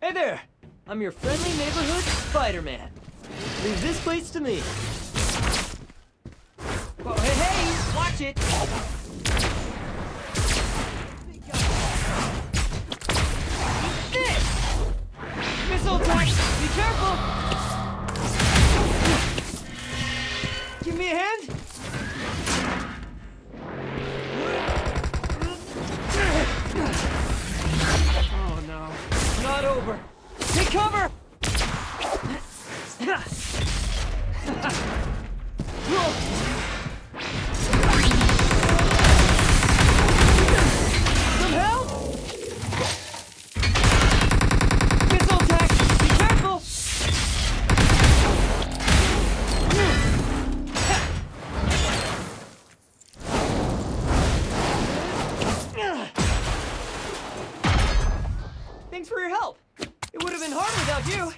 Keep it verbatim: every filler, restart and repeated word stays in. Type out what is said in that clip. Hey there! I'm your friendly neighborhood Spider-Man. Leave this place to me. Oh, hey, hey! Watch it! Eat this! Missile attack! Be careful! Give me a hand! Oh, no. Not over. Take cover! Some help? Missile attack! Be careful! Thanks for your help! It would have been hard without you!